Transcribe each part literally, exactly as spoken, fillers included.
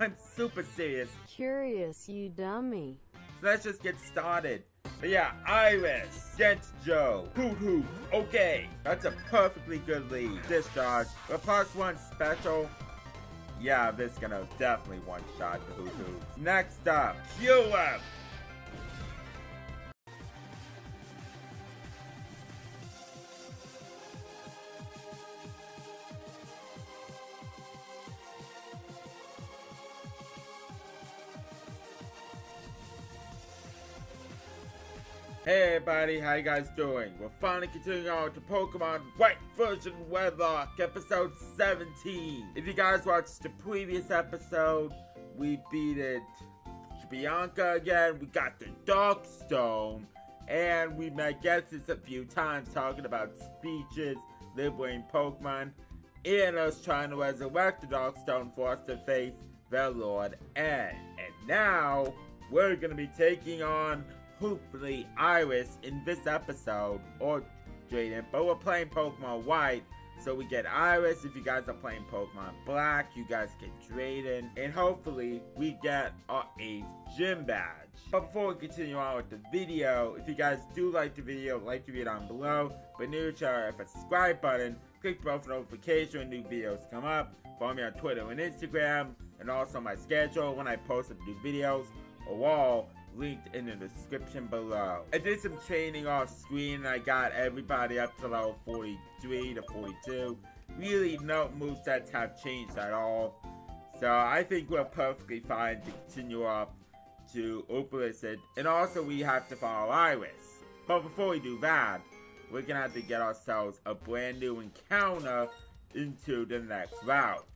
I'm super serious. Curious, you dummy. So let's just get started. But yeah, Iris, get Joe, hoot hoot, okay. That's a perfectly good lead. Discharge, the plus one special. Yeah, this is gonna definitely one-shot the hoot hoot. Next up, Kyurem. Hey everybody, how you guys doing? We're finally continuing on to Pokemon White Version Wedlock, episode seventeen. If you guys watched the previous episode, we beat it Bianca again, we got the Dark Stone, and we met Getsits a few times talking about speeches, liberating Pokemon, and us trying to resurrect the Dark Stone for us to face their Lord N. And now, we're gonna be taking on hopefully Iris in this episode, or Drayden, but we're playing Pokemon White, so we get Iris. If you guys are playing Pokemon Black, you guys get Drayden, and hopefully we get our eighth gym badge. But before we continue on with the video, if you guys do like the video, like to be down below, but new to our subscribe button, click both notifications when new videos come up, follow me on Twitter and Instagram, and also my schedule when I post up new videos, or all linked in the description below. I did some training off screen and I got everybody up to level forty-three to forty-two. Really no movesets have changed at all. So I think we're perfectly fine to continue up to Opelucid. And also we have to follow Iris. But before we do that, we're gonna have to get ourselves a brand new encounter into the next route,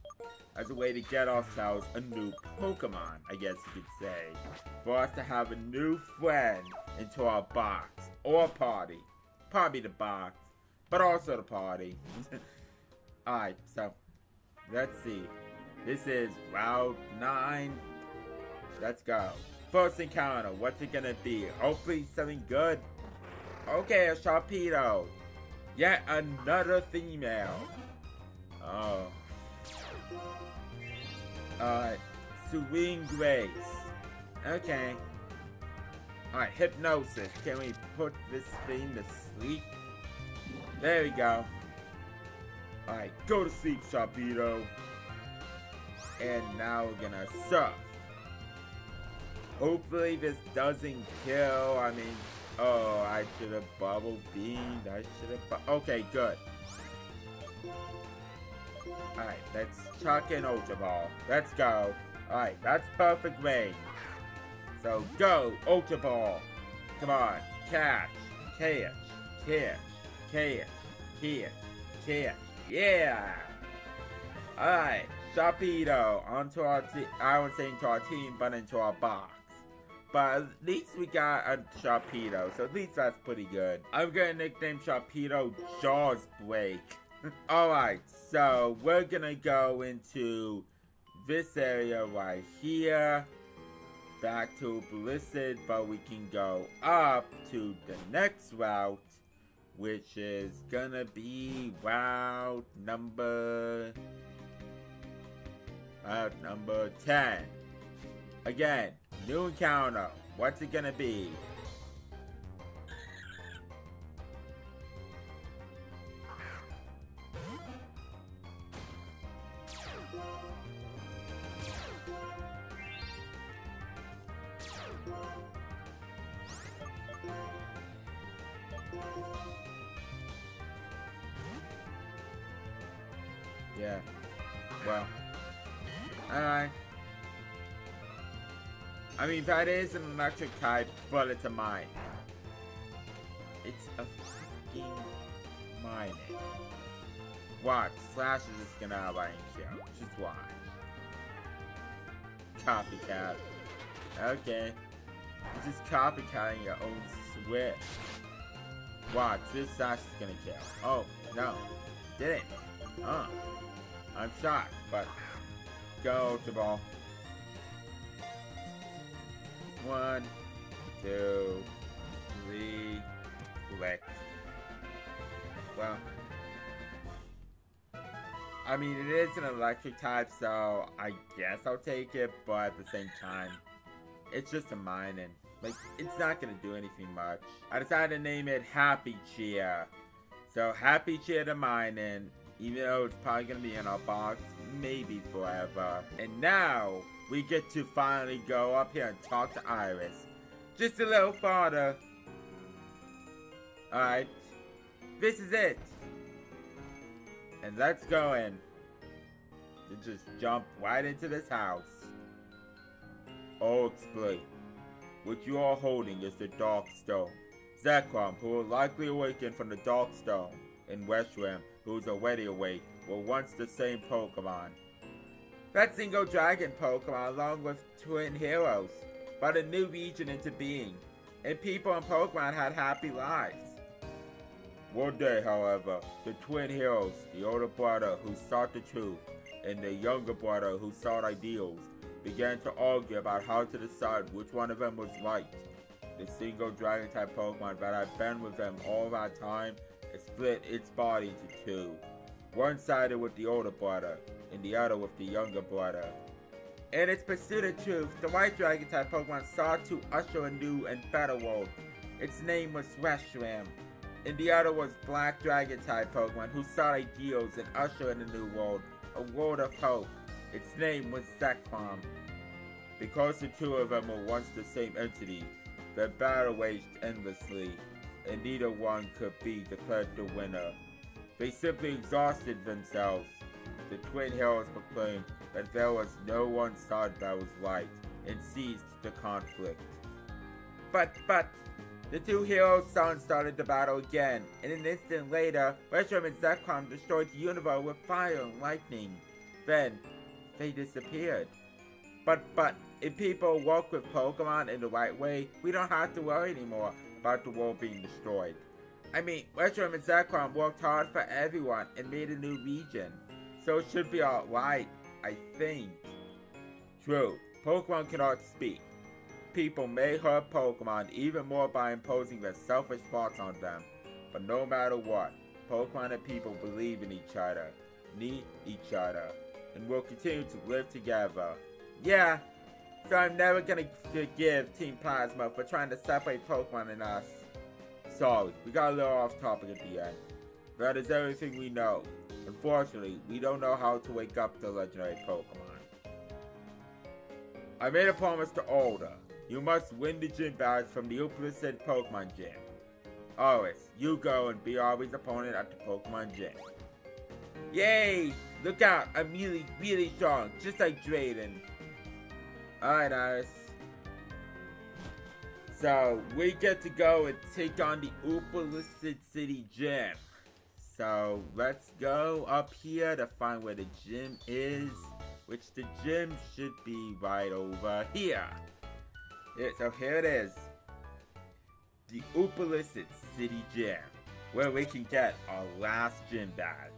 as a way to get ourselves a new Pokemon, I guess you could say, for us to have a new friend into our box, or party, probably the box, but also the party. Alright, so, let's see, this is Route nine, let's go. First encounter, what's it gonna be? Hopefully something good. Okay, a Sharpedo, yet another female. Oh. Uh, Serene Grace. Okay. Alright, Hypnosis. Can we put this thing to sleep? There we go. Alright, go to sleep, Sharpedo. And now we're gonna surf. Hopefully this doesn't kill. I mean, oh, I should have bubble beamed. I should have. Okay, good. Alright, let's chuck in Ultra Ball. Let's go. Alright, that's perfect range. So go, Ultra Ball. Come on. Catch. Catch. Catch. Catch. Catch. Catch. Yeah! Alright, Sharpedo. Onto our team. I wouldn't say into our team, but into our box. But at least we got a Sharpedo, so at least that's pretty good. I'm gonna nickname Sharpedo Jaws Break. Alright, so we're gonna go into this area right here, back to Opelucid, but we can go up to the next route, which is gonna be route number, route number ten. Again, new encounter, what's it gonna be? Yeah, well, alright. I mean, that is an electric type, but it's a mine. It's a fucking mine. Watch, Slash is just gonna outright kill. Just watch. Copycat. Okay. You're just copycatting your own switch. Watch, this Slash is gonna kill. Oh, no. Didn't. Huh. I'm shocked, but go to ball. One, two, three, click. Well, I mean, it is an electric type, so I guess I'll take it, but at the same time, it's just a mining. Like, it's not gonna do anything much. I decided to name it Happy Cheer. So, Happy Cheer to mining, even though it's probably gonna be in our box, maybe forever. And now, we get to finally go up here and talk to Iris. Just a little farther. Alright. This is it. And let's go in. And just jump right into this house. I'll explain. What you are holding is the Dark Stone. Zekrom, who will likely awaken from the Dark Stone, and Reshiram, who is already awake, were once the same Pokemon. That single dragon Pokemon, along with twin heroes, brought a new region into being, and people and Pokemon had happy lives. One day, however, the twin heroes, the older brother who sought the truth, and the younger brother who sought ideals, began to argue about how to decide which one of them was right. The single dragon-type Pokemon that had been with them all that time split its body into two. One sided with the older brother, and the other with the younger brother. In its pursuit of truth, the white dragon-type Pokemon sought to usher a new and better world. Its name was Reshiram, and the other was black dragon-type Pokemon who sought ideals and usher in a new world, a world of hope. Its name was Zekrom. Because the two of them were once the same entity, their battle waged endlessly, and neither one could be declared the winner. They simply exhausted themselves. The twin heroes proclaimed that there was no one side that was right, and ceased the conflict. But, but, the two heroes' sons started the battle again, and an instant later, Reshiram and Zekrom destroyed the universe with fire and lightning. Then, they disappeared. But, but, if people work with Pokemon in the right way, we don't have to worry anymore about the world being destroyed. I mean, Reshiram and Zekrom worked hard for everyone and made a new region, so it should be alright, I think. True, Pokemon cannot speak. People may hurt Pokemon even more by imposing their selfish thoughts on them, but no matter what, Pokemon and people believe in each other, need each other, and will continue to live together. Yeah, so I'm never gonna forgive Team Plasma for trying to separate Pokemon and us. Sorry, we got a little off topic at the end. That is everything we know. Unfortunately, we don't know how to wake up the legendary Pokemon. I made a promise to Alder. You must win the gym badge from the Opelucid Pokemon Gym. Iris, you go and be Arby's opponent at the Pokemon Gym. Yay! Look out, I'm really, really strong, just like Drayden. Alright, Iris. So, we get to go and take on the Opelucid City Gym. So, let's go up here to find where the gym is, which the gym should be right over here. Yeah, so here it is. The Opelucid City Gym, where we can get our last gym badge.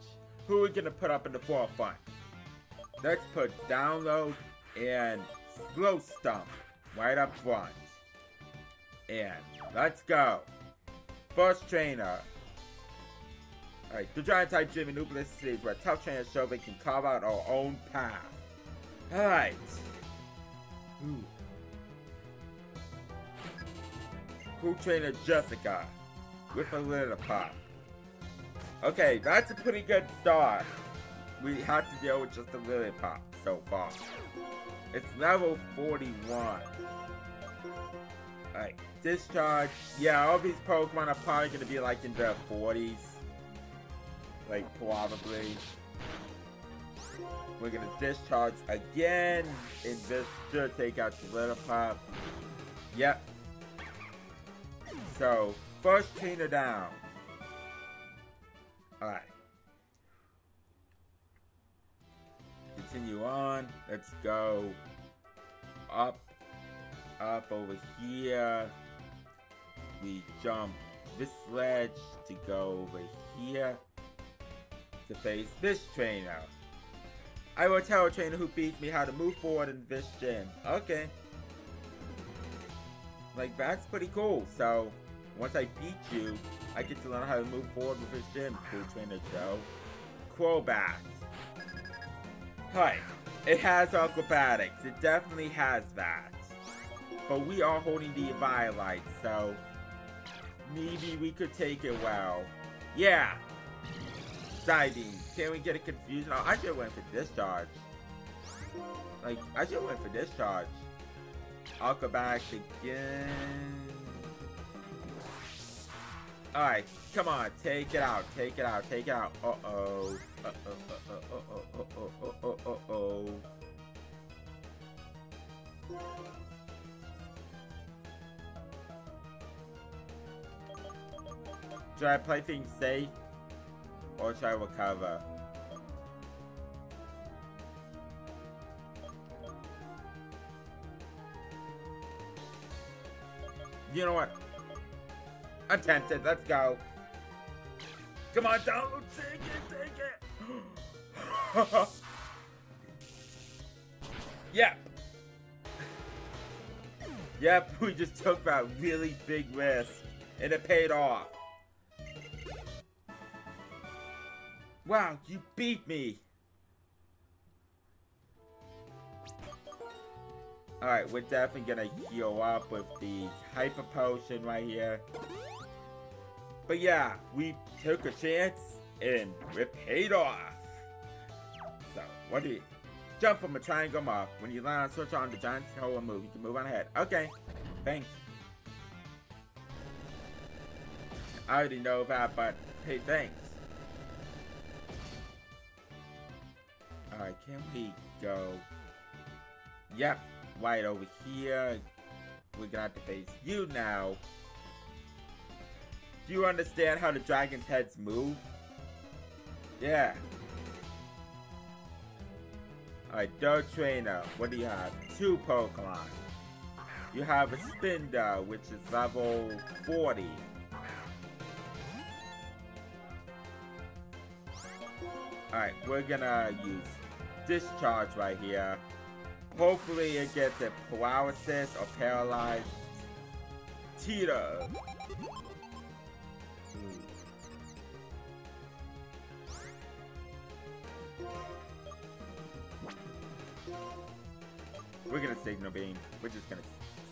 Who are we gonna put up in the forefront? Let's put Download and Slow Stomp right up front. And let's go. First trainer. Alright, the Giant type gym in Opelucid City is where tough trainers show they can carve out our own path. Alright. Cool trainer Jessica with a Lilipop. Okay, that's a pretty good start. We have to deal with just a Lilipop so far. It's level forty-one. Alright, discharge. Yeah, all these Pokemon are probably gonna be like in their forties. Like, probably. We're gonna discharge again, and this should take out the Lilipop. Yep. So, first trainer down. Alright. Continue on. Let's go up, up over here. We jump this ledge to go over here to face this trainer. I will tell a trainer who beats me how to move forward in this gym. Okay. Like, that's pretty cool. So, once I beat you, I get to learn how to move forward with this gym, cool trainer Joe. Crobat. Like, it has acrobatics. It definitely has that. But we are holding the Violet, so maybe we could take it well. Yeah! Exciting. Can we get a confusion? Oh, I should went for discharge. Like, I should went for discharge. Acrobatics again. Alright, come on, take it out, take it out, take it out. Uh oh. Uh oh, uh oh, uh oh, uh oh, uh oh, uh oh. Should I play things safe? Or should I recover? You know what? I'm tempted, let's go. Come on, download, take it, take it. Yeah. Yep, we just took that really big risk and it paid off. Wow, you beat me. Alright, we're definitely gonna heal up with the hyper potion right here. But yeah, we took a chance and we paid off. So, what do you... Jump from a triangle mob. When you land on switch on the giant hole and move, you can move on ahead. Okay, thanks. I already know that, but hey, thanks. Alright, can we go... Yep, right over here. We're gonna have to face you now. Do you understand how the dragon's heads move? Yeah. Alright, Dog Trainer, what do you have? Two Pokemon. You have a Spindor, which is level forty. Alright, we're gonna use Discharge right here. Hopefully it gets a paralysis or paralyzed Tita. We're gonna signal beam. We're just gonna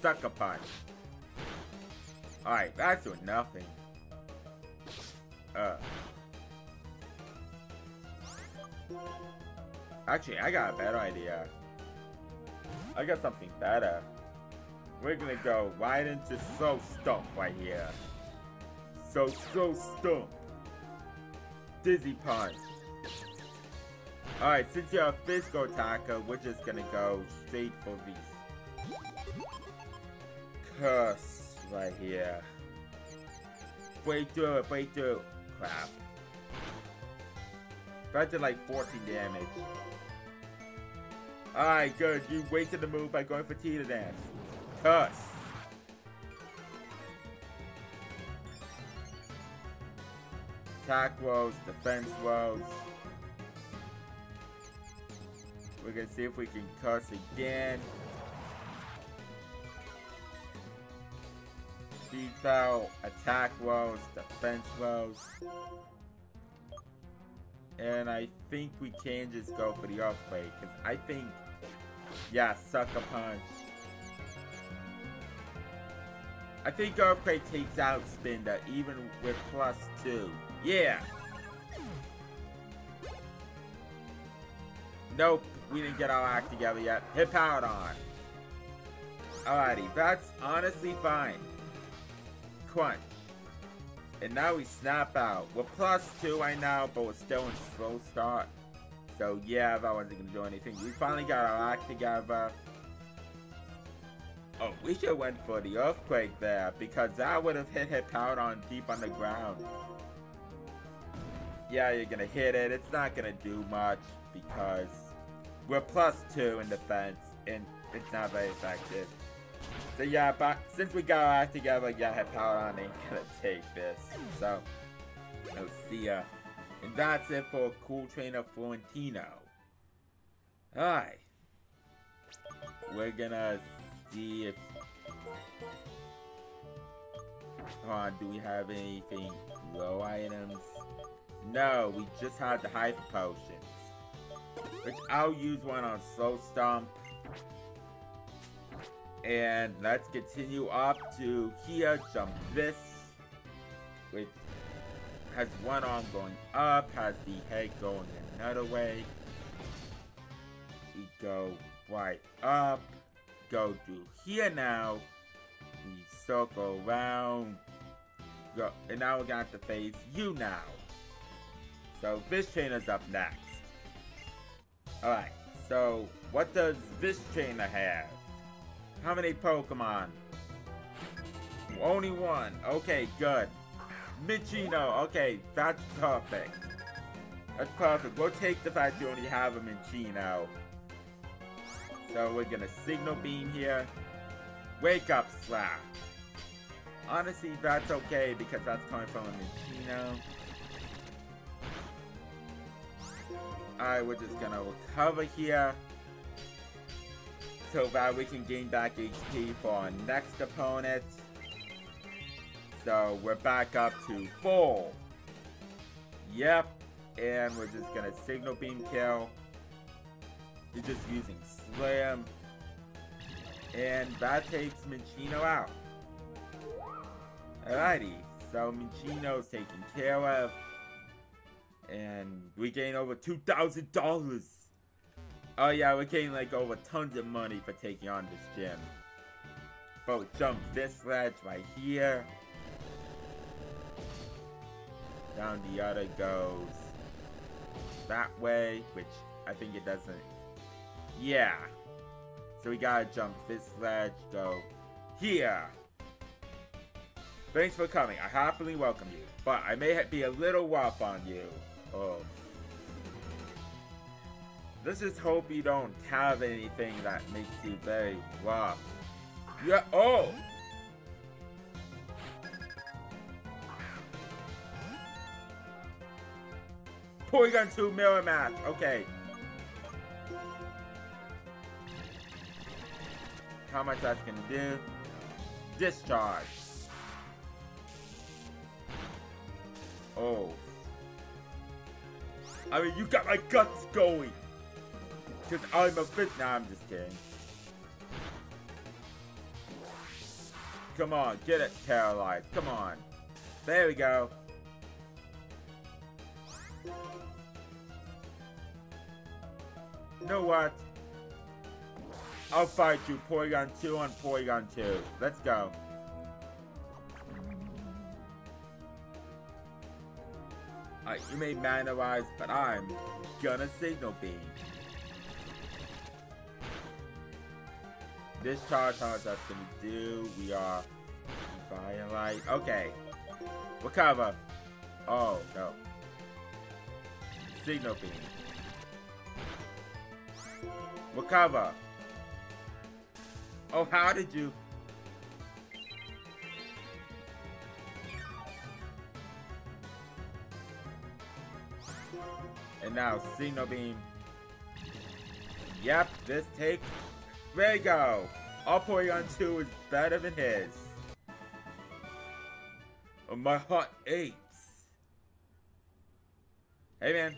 suck a punch. Alright, that's doing nothing. Uh. Actually, I got a better idea. I got something better. We're gonna go right into So Stump right here. So, so Stump. Dizzy Punch. Alright, since you're a physical attacker, we're just gonna go straight for these curse right here. Break through it, break through. Crap. That did like fourteen damage. Alright, good. You wasted the move by going for Tita Dance. Cuss. Attack rolls, defense rolls. We're gonna see if we can cuss again. Detail, attack rolls, defense rolls. And I think we can just go for the earthquake, because I think, yeah, sucker punch. I think earthquake takes out Spindor, even with plus two. Yeah! Nope, we didn't get our act together yet. Hippowdon. Alrighty, that's honestly fine. Crunch. And now we snap out. We're plus two right now, but we're still in slow start. So yeah, that wasn't gonna do anything. We finally got our act together. Oh, we should have went for the earthquake there, because that would have hit Hippowdon deep on the ground. Yeah, you're gonna hit it. It's not gonna do much because we're plus two in defense, and it's not very effective. So yeah, but since we got our act together, yeah, Hippowdon ain't gonna take this. So, I'll see ya. And that's it for Cool Trainer Florentino. Alright. We're gonna see if... Hold on, do we have anything low items? No, we just had the hyper potions. which I'll use one on Soul Stomp. And let's continue up to here, jump this, which has one arm going up, has the head going another way. We go right up, go through here now, we circle around, go, and now we're gonna have to phase you now. So Fish Trainer's up next. Alright, so what does Fish Trainer have? How many Pokemon? Only one. Okay, good. Minccino. Okay, that's perfect. That's perfect. We'll take the fact you only have a Minccino. So we're gonna Signal Beam here. Wake Up Slap. Honestly, that's okay because that's coming from a Minccino. Alright, we're just gonna recover here, so that we can gain back H P for our next opponent. So we're back up to full. Yep, and we're just gonna Signal Beam kill. You're just using Slam. And that takes Minccino out. Alrighty, so Minccino's taken care of. And we gain over two thousand dollars. Oh yeah, we're getting like over tons of money for taking on this gym. But we jump this ledge right here. Down the other goes that way, which I think it doesn't. Yeah. So we gotta jump this ledge, go here. Thanks for coming. I happily welcome you, but I may be a little rough on you. Oh. Let's just hope you don't have anything that makes you very rough. Yeah. Oh! Porygon two mirror match. Okay. How much that's gonna do? Discharge. Oh. I mean, you got my guts going. Cause I'm a fit. Nah, I'm just kidding. Come on, get it paralyzed. Come on. There we go. You know what? I'll fight you, Porygon two on Porygon two. Let's go. Alright, you may Mannerize, but I'm gonna Signal Beam. Discharge, how much that's gonna do? We are Fire Light. Okay. Recover. Oh, no. Signal Beam. Recover. Oh, how did you? And now Signal Beam. Yep, this takes. There you go. Our Porygon two is better than his. Oh, my heart aches. Hey man,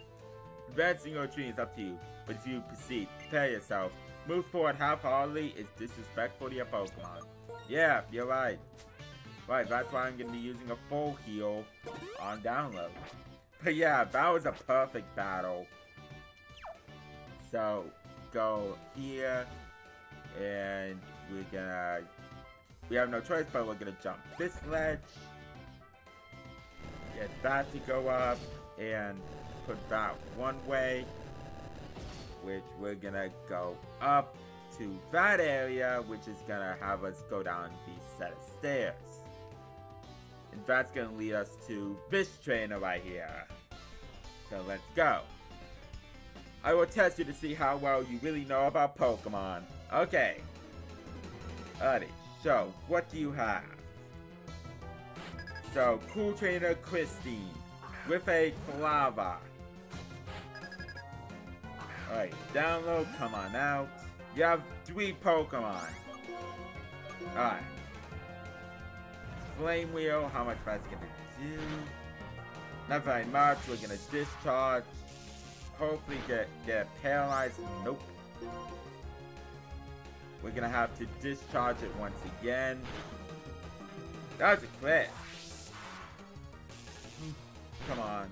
advancing your dreams up to you, but as you proceed, prepare yourself. Move forward half-heartedly is disrespectful to your Pokemon. Yeah, you're right. Right, that's why I'm gonna be using a full heal on download. But yeah, that was a perfect battle. So, go here, and we're gonna, we have no choice, but we're gonna jump this ledge, get that to go up, and put that one way, which we're gonna go up to that area, which is gonna have us go down the set of stairs. And that's gonna lead us to Fish Trainer right here. So let's go. I will test you to see how well you really know about Pokemon. Okay. Alrighty, so what do you have? So, Cool Trainer Christine with a Clava. Alright, download, come on out. You have three Pokemon. Alright. Flame Wheel, how much that's gonna do? Not very much, we're gonna discharge. hopefully get, get paralyzed. Nope. We're gonna have to discharge it once again. That was a crit. Come on.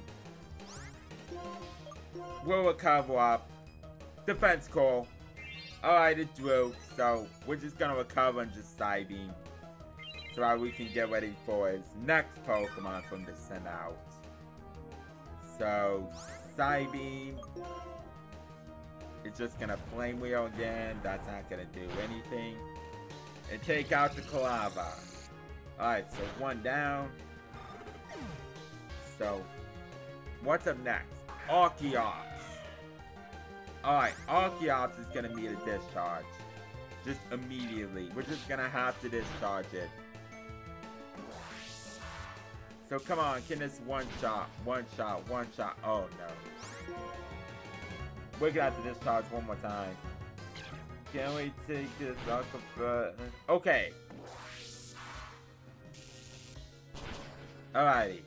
We'll recover up. Defense call. Alright, it drew. So we're just gonna recover and just side beam. So that we can get ready for his next Pokemon from the send out. So side beam. It's just gonna flame wheel again. That's not gonna do anything. And take out the Kalava. Alright, so one down. So what's up next? Archaeops. Alright, Archaeops is gonna need a discharge. Just immediately. We're just gonna have to discharge it. So come on, can this one shot, one shot, one shot? Oh no. We're gonna have to discharge one more time. Can we take this off of... Okay. Alrighty.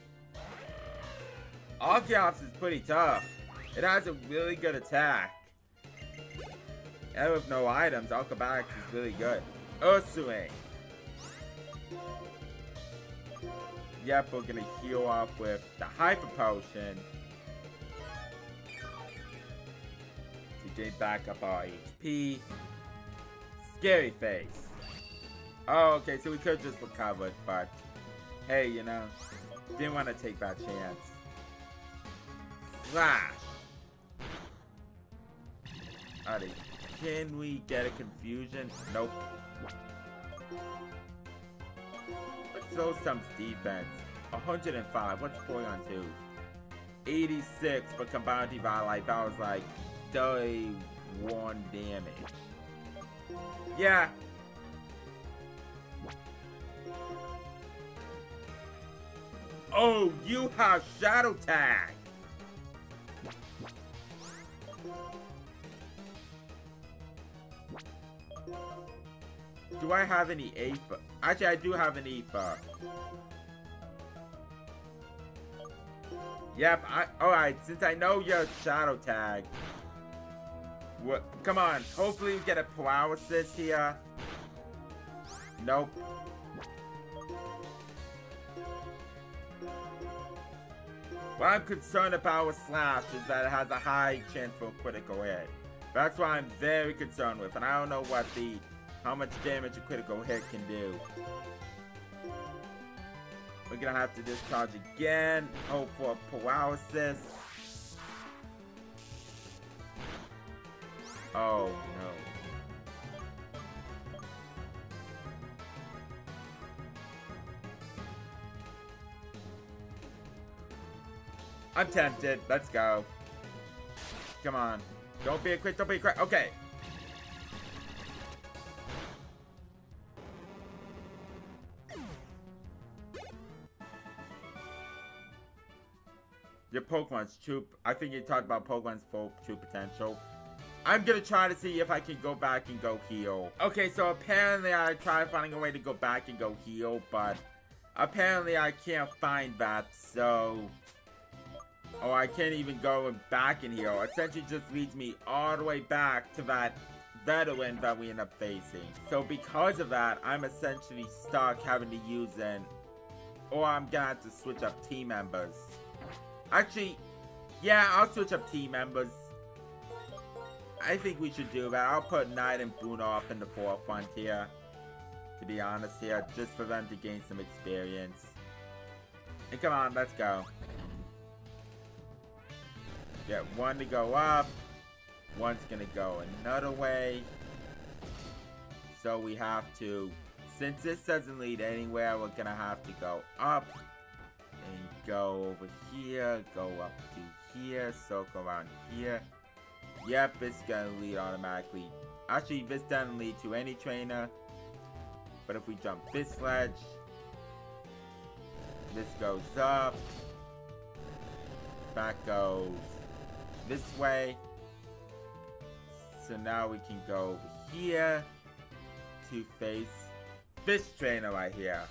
Archaeops is pretty tough. It has a really good attack. And with no items, Archaeops is really good. Ursaring. Yep, we're gonna heal up with the Hyper Potion. To gain back up our H P. Scary Face. Oh, okay, so we could just recover it, but hey, you know, didn't want to take that chance. Slash. Alrighty. Can we get a confusion? Nope. Let's throw some defense. one hundred five. What's Porygon two? eighty-six for combined divine life. That was like thirty-one damage. Yeah. Oh, you have Shadow Tag. Do I have any Aether? Actually, I do have an Aether. Yep, I, alright, since I know your Shadow Tag. What, come on, hopefully we get a paralysis here. Nope. What I'm concerned about with Slash is that it has a high chance for a critical hit. That's what I'm very concerned with, and I don't know what the how much damage a critical hit can do. We're gonna have to discharge again. Hope for a paralysis. Oh no. I'm tempted. Let's go. Come on. Don't be a crit, don't be a crit. Okay. Your Pokemon's true. I think you talked about Pokemon's full true potential. I'm gonna try to see if I can go back and go heal. Okay, so apparently I tried finding a way to go back and go heal, but apparently I can't find that, so... Oh, I can't even go and back in here. Essentially just leads me all the way back to that veteran that we end up facing. So because of that, I'm essentially stuck having to use an... Or I'm gonna have to switch up team members. Actually, yeah, I'll switch up team members. I think we should do that. I'll put Knight and Boone off in the forefront here. To be honest here, just for them to gain some experience. And come on, let's go. Get one to go up. One's gonna go another way. So we have to, since this doesn't lead anywhere, we're gonna have to go up. And go over here, go up to here, circle around here. Yep, it's gonna lead automatically. Actually, this doesn't lead to any trainer. But if we jump this ledge, this goes up. That goes this way. So now we can go over here to face this trainer right here.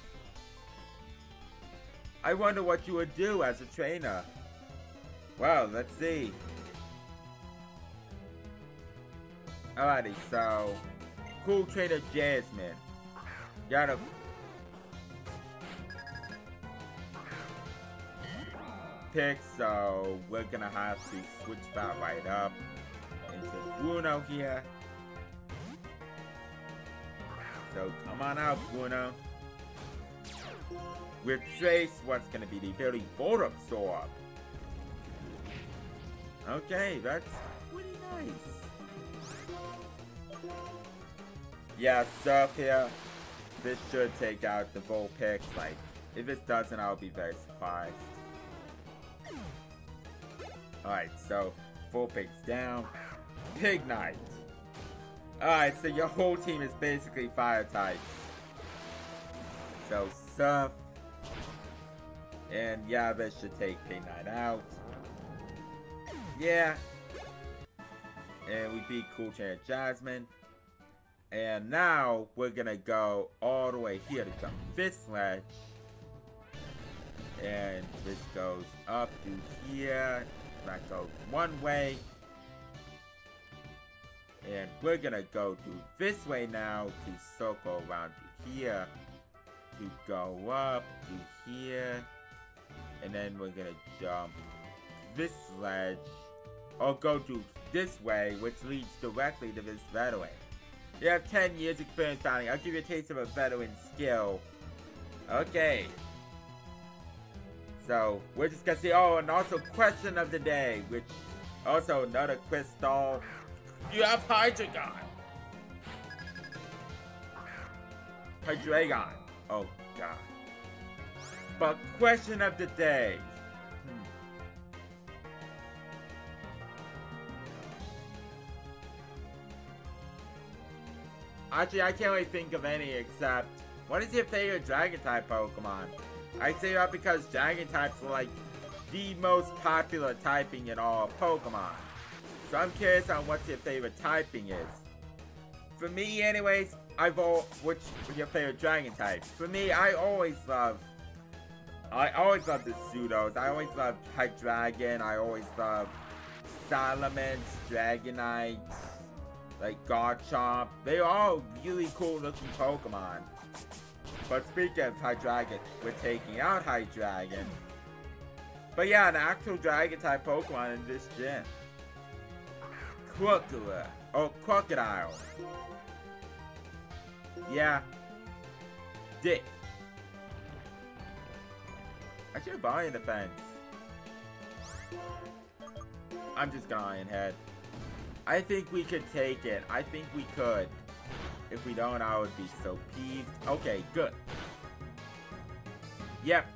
I wonder what you would do as a trainer. Well, let's see. Alrighty, so Cool Trader Jasmine got a pick, so we're gonna have to switch that right up into Bruno here. So come on out, Bruno. Retrace what's gonna be the very Volt Absorb. Okay, that's pretty nice. Yeah, Surf here. This should take out the Vulpix. Like, if it doesn't, I'll be very surprised. Alright, so Vulpix down. Pignite. Alright, so your whole team is basically fire types. So Surf. And yeah, this should take Pignite out. Yeah. And we beat Cool Chair Jasmine. And now we're gonna go all the way here to jump this ledge. And this goes up to here. That goes one way. And we're gonna go through this way now to circle around to here. To go up to here. And then we're gonna jump this ledge. Or go to this way, which leads directly to this veteran. You have ten years experience founding. I'll give you a taste of a veteran skill. Okay. So, we're just gonna see, oh, and also question of the day, which also another crystal. You have Hydreigon. Hydreigon. Oh, God. But question of the day. Actually, I can't really think of any except, what is your favorite Dragon-type Pokemon? I say that because Dragon-types are like the most popular typing in all Pokemon. So I'm curious on what your favorite typing is. For me anyways, I've all, which your favorite Dragon-type? For me, I always love, I always love the Pseudos. I always love Hydreigon, I always love Salamence, Dragonite. Like Garchomp, they are all really cool looking Pokemon. But speaking of Hydreigon, we're taking out Hydreigon. But yeah, an actual dragon type Pokemon in this gen. Crocodile. Oh, Crocodile. Yeah. Dick. I should have Iron Defense. I'm just gonna Iron Head. I think we could take it. I think we could. If we don't, I would be so peeved. Okay, good. Yep.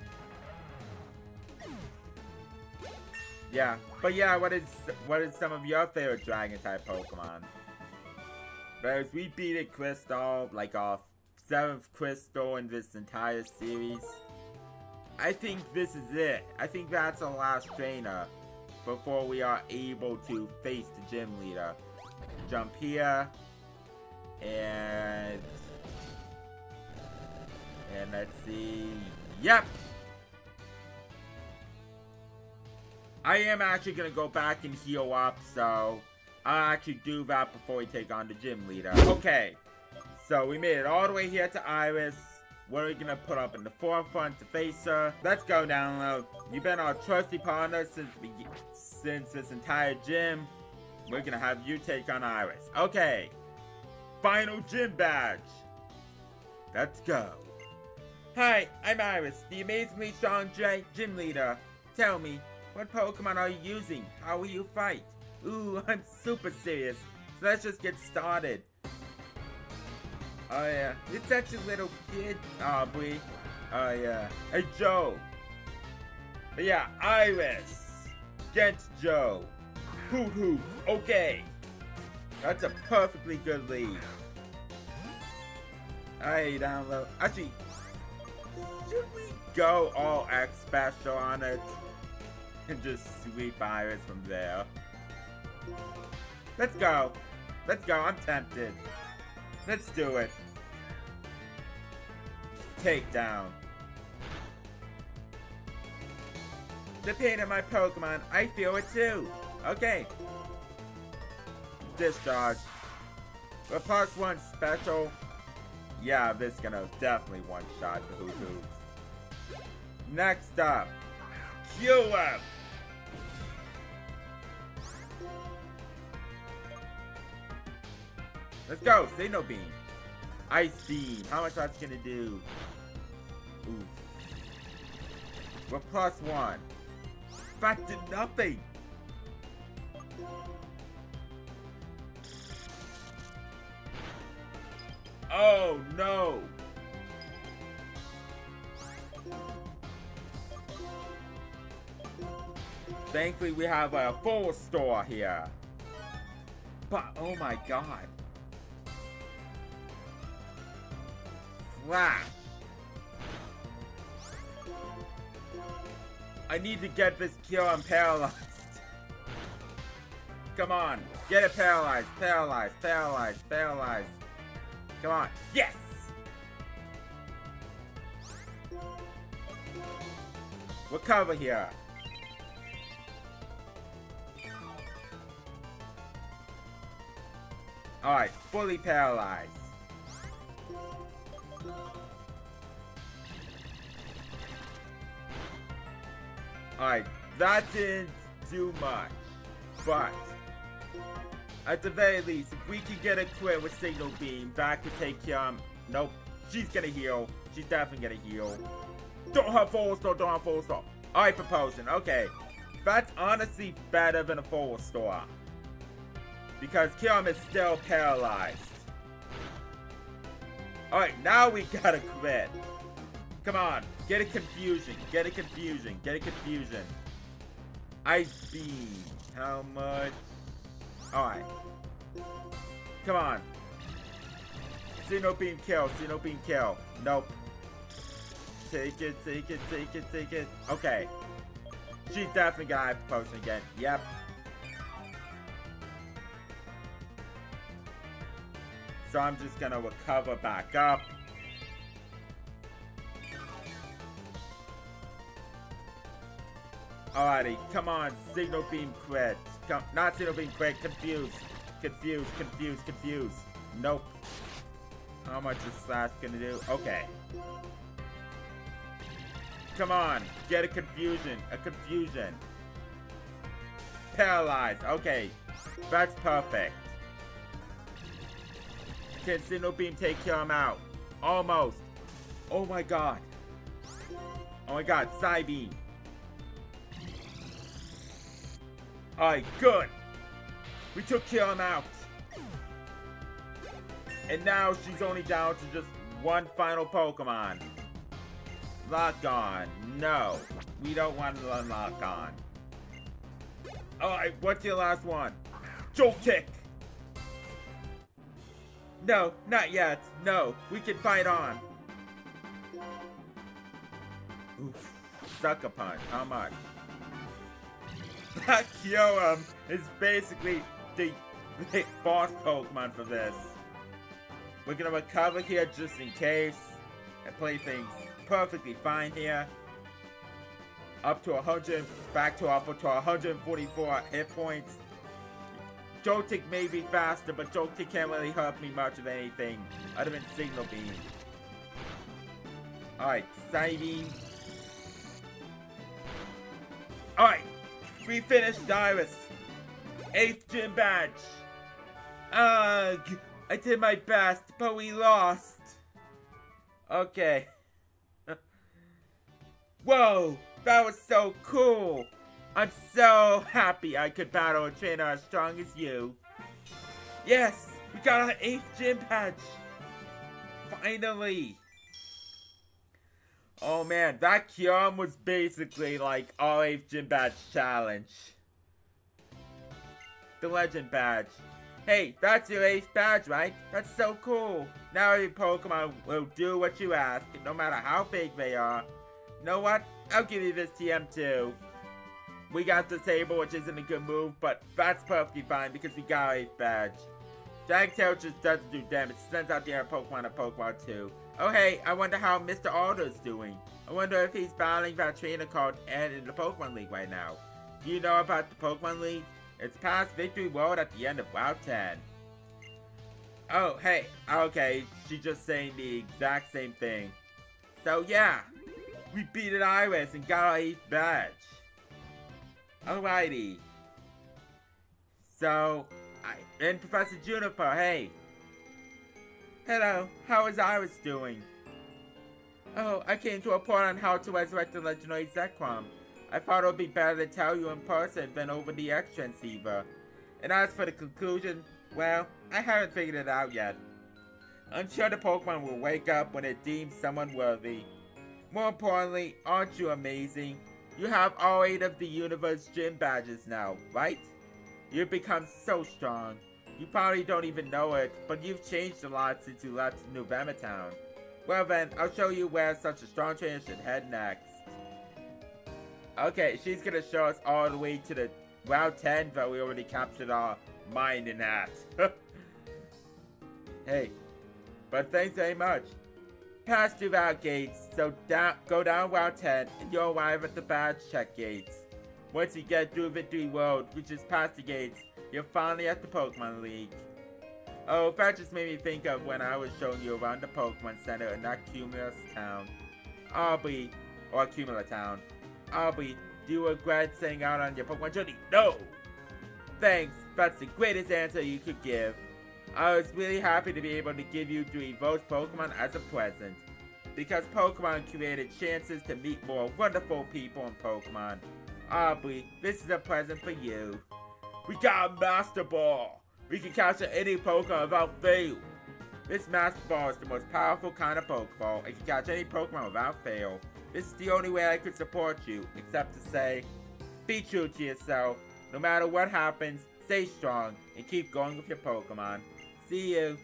Yeah, but yeah, what is what is some of your favorite Dragon-type Pokemon? Whereas we beat a Crystal, like our seventh Crystal in this entire series. I think this is it. I think that's our last trainer. Before we are able to face the gym leader. Jump here. And... And let's see... Yep! I am actually gonna go back and heal up, so... I'll actually do that before we take on the gym leader. Okay. So we made it all the way here to Iris. What are we gonna put up in the forefront to face her? Let's go download. You've been our trusty partner since we, since this entire gym. We're gonna have you take on Iris. Okay. Final gym badge. Let's go. Hi, I'm Iris, the amazingly strong gym leader. Tell me, what Pokemon are you using? How will you fight? Ooh, I'm super serious. So let's just get started. Oh yeah, you're such a little kid, Aubrey. Oh yeah. Hey Joe. But yeah, Iris against Joe. Hoot hoot. Okay. That's a perfectly good lead. Hey, down low. Actually, should we go all X special on it? And just sweep Iris from there. Let's go. Let's go. I'm tempted. Let's do it. Takedown. The pain of my Pokemon, I feel it too. Okay. Discharge. The plus one special. Yeah, this is gonna definitely one-shot the Hoo-Hoos. Next up, Kyurem. Let's go, Signal Beam. Ice Beam, how much that's gonna do? Oof. Well, plus one. That did nothing. Oh no. Thankfully we have a full store here. But oh my god. Flash. I need to get this kill, I'm paralyzed. Come on, get it paralyzed, paralyzed, paralyzed, paralyzed. Come on, yes! Recover here. Alright, fully paralyzed. Alright, that didn't do much, but at the very least, if we can get a clear with Signal Beam, that could take him. Um, nope, she's gonna heal. She's definitely gonna heal. Don't have full restore, don't have full restore. Alright, Propulsion, okay. That's honestly better than a full restore, because Kyurem is still paralyzed. Alright, now we gotta quit. Come on, get a confusion, get a confusion, get a confusion. Ice Beam, how much? Alright. Come on. Sino Beam kill, Sino Beam kill. Nope. Take it, take it, take it, take it. Okay. She's definitely got a potion again. Yep. So I'm just gonna recover back up. Alrighty, come on, Signal Beam quit. Come, not Signal Beam quit, confused. Confused, confused, confused. Nope. How much is Slash gonna do? Okay. Come on, get a confusion, a confusion. Paralyzed, okay. That's perfect. Can Signal Beam take him out? Almost. Oh my god. Oh my god, Side Beam. Alright, good! We took Kyurem out! And now she's only down to just one final Pokemon. Lock on. No. We don't want to unlock on. Alright, what's your last one? Joltik! No, not yet. No, we can fight on. Oof. Sucker Punch. How much? That Kyurem is basically the boss Pokemon for this. We're gonna recover here just in case and play things perfectly fine here. Up to one hundred, back to up to one hundred forty-four hit points. Joltik may be faster, but Joltik can't really hurt me much of anything other than Signal Beam. Alright, Side Beam. Alright. We finished Iris. eighth gym badge. Ugh. I did my best, but we lost. Okay. Whoa. That was so cool. I'm so happy I could battle a trainer as strong as you. Yes. We got our eighth gym badge. Finally. Oh man, that Kyurem was basically like all eighth gym badge challenge. The legend badge. Hey, that's your eighth badge, right? That's so cool. Now your Pokemon will do what you ask, no matter how big they are. You know what? I'll give you this T M too. We got Disable, which isn't a good move, but that's perfectly fine because we got our eighth badge. Dragtail just doesn't do damage, sends out the other Pokemon to Pokemon two. Oh hey, I wonder how Mister Alder's doing. I wonder if he's battling that trainer called Ed in the Pokemon League right now. Do you know about the Pokemon League? It's past Victory Road at the end of Route ten. Oh, hey. Okay, she's just saying the exact same thing. So, yeah. We beat an Iris and got our eighth badge. Alrighty. So, I, and Professor Juniper, hey. Hello, how is Iris doing? Oh, I came to report on how to resurrect the legendary Zekrom. I thought it would be better to tell you in person than over the X-Transceiver. And as for the conclusion, well, I haven't figured it out yet. I'm sure the Pokemon will wake up when it deems someone worthy. More importantly, aren't you amazing? You have all eight of the universe gym badges now, right? You've become so strong. You probably don't even know it, but you've changed a lot since you left New Town. Well then, I'll show you where such a strong trainer should head next. Okay, she's gonna show us all the way to the Route ten, but we already captured our mind in that. Hey, but thanks very much. Pass through that gate, so down, go down Route ten, and you'll arrive at the badge check gates. Once you get through Victory Road, which is past the gates, you're finally at the Pokemon League. Oh, that just made me think of when I was showing you around the Pokemon Center in Accumula Town. Aubrey, or Accumula Town. Aubrey, do you regret staying out on your Pokemon journey? No! Thanks, that's the greatest answer you could give. I was really happy to be able to give you three those Pokemon as a present. Because Pokemon created chances to meet more wonderful people in Pokemon. Aubrey, this is a present for you. We got a Master Ball! We can capture any Pokemon without fail! This Master Ball is the most powerful kind of Pokeball. It can catch any Pokemon without fail. This is the only way I could support you, except to say, be true to yourself. No matter what happens, stay strong and keep going with your Pokemon. See you.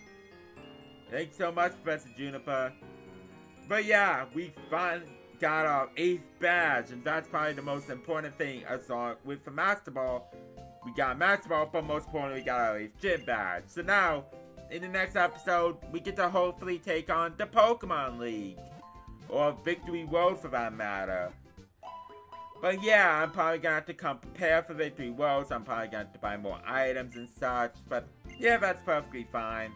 Thanks so much, Professor Juniper. But yeah, we finally got our eighth badge, and that's probably the most important thing I saw with the Master Ball. We got Master Ball, but most importantly, we got our eighth gym badge. So now, in the next episode, we get to hopefully take on the Pokemon League. Or Victory Road, for that matter. But yeah, I'm probably gonna have to come prepare for Victory Road, so I'm probably gonna have to buy more items and such, but yeah, that's perfectly fine.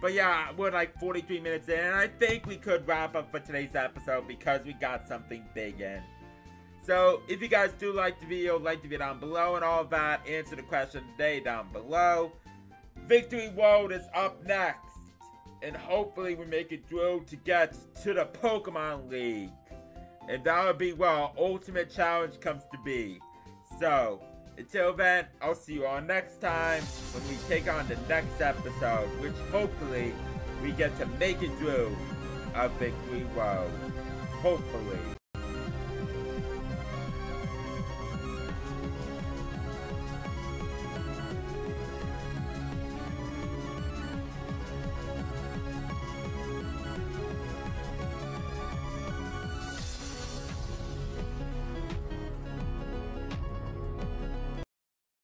But yeah, we're like forty-three minutes in, and I think we could wrap up for today's episode because we got something big in. So, if you guys do like the video, like the video down below and all that, answer the question today down below. Victory Road is up next. And hopefully we make it through to get to the Pokemon League. And that'll be where our ultimate challenge comes to be. So, until then, I'll see you all next time when we take on the next episode, which hopefully we get to make it through a Victory Road. Hopefully.